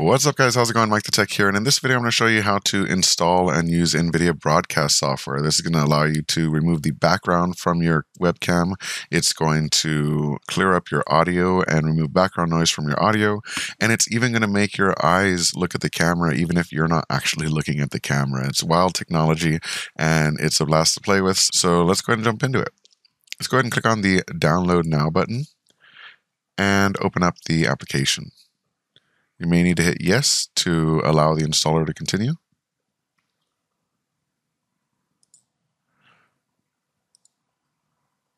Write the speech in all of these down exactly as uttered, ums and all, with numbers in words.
What's up guys, how's it going? Mike the Tech here, and in this video I'm going to show you how to install and use NVIDIA Broadcast software. This is going to allow you to remove the background from your webcam. It's going to clear up your audio and remove background noise from your audio, and it's even going to make your eyes look at the camera even if you're not actually looking at the camera. It's wild technology and it's a blast to play with, so let's go ahead and jump into it. Let's go ahead and click on the Download Now button and open up the application. You may need to hit yes to allow the installer to continue.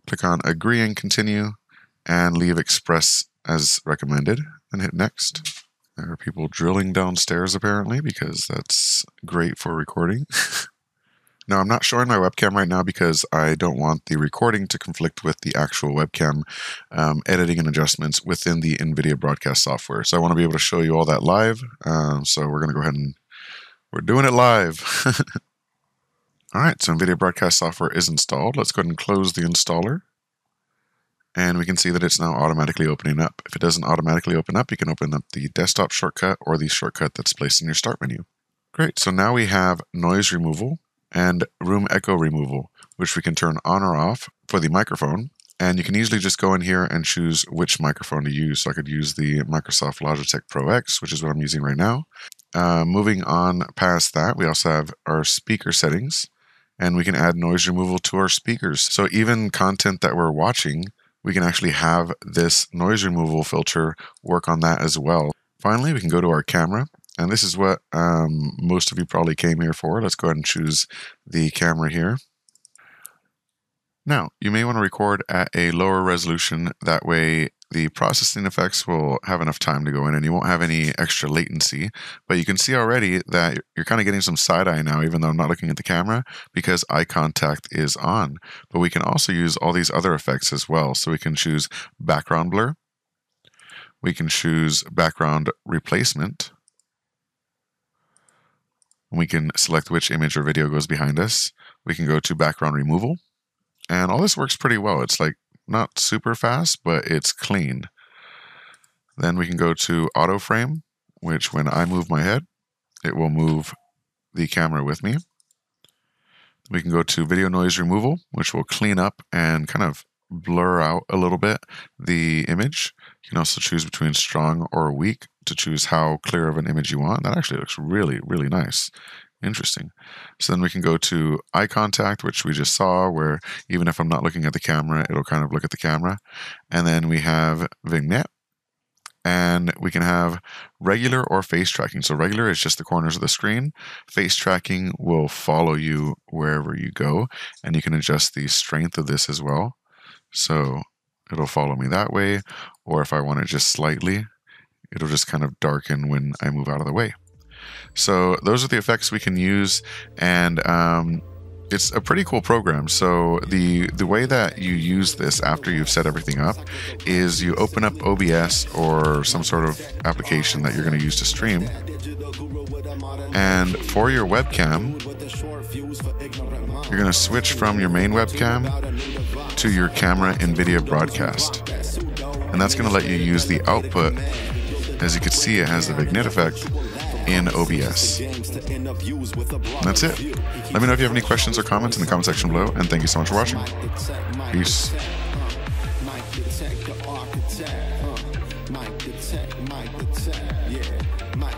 Click on Agree and Continue and leave Express as recommended and hit next. There are people drilling downstairs apparently because that's great for recording. Now, I'm not showing my webcam right now because I don't want the recording to conflict with the actual webcam um, editing and adjustments within the NVIDIA Broadcast software. So I want to be able to show you all that live. Um, so we're going to go ahead and we're doing it live. All right, so NVIDIA Broadcast software is installed. Let's go ahead and close the installer. And we can see that it's now automatically opening up. If it doesn't automatically open up, you can open up the desktop shortcut or the shortcut that's placed in your start menu. Great, so now we have noise removal and room echo removal, which we can turn on or off for the microphone. And you can easily just go in here and choose which microphone to use. So I could use the Microsoft Logitech Pro X, which is what I'm using right now. Uh, moving on past that, we also have our speaker settings, and we can add noise removal to our speakers. So even content that we're watching, we can actually have this noise removal filter work on that as well. Finally, we can go to our camera. And this is what um, most of you probably came here for. Let's go ahead and choose the camera here. Now, you may want to record at a lower resolution. That way, the processing effects will have enough time to go in and you won't have any extra latency. But you can see already that you're kind of getting some side eye now, even though I'm not looking at the camera, because eye contact is on. But we can also use all these other effects as well. So we can choose background blur. We can choose background replacement. We can select which image or video goes behind us. We can go to background removal. And all this works pretty well. It's like not super fast, but it's clean. Then we can go to auto frame, which when I move my head, it will move the camera with me. We can go to video noise removal, which will clean up and kind of blur out a little bit the image. You can also choose between strong or weak to choose how clear of an image you want. That actually looks really, really nice. Interesting. So then we can go to eye contact, which we just saw, where even if I'm not looking at the camera, it'll kind of look at the camera. And then we have vignette. And we can have regular or face tracking. So regular is just the corners of the screen. Face tracking will follow you wherever you go. And you can adjust the strength of this as well. So it'll follow me that way, or if I want it just slightly, it'll just kind of darken when I move out of the way. So those are the effects we can use, and um, it's a pretty cool program. So the, the way that you use this after you've set everything up is you open up O B S or some sort of application that you're going to use to stream. And for your webcam, you're going to switch from your main webcam to your camera NVIDIA Broadcast. And that's going to let you use the output. As you can see, it has the vignette effect in O B S. And that's it. Let me know if you have any questions or comments in the comment section below, and thank you so much for watching. Peace. Mike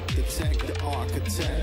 the Tech, the architect.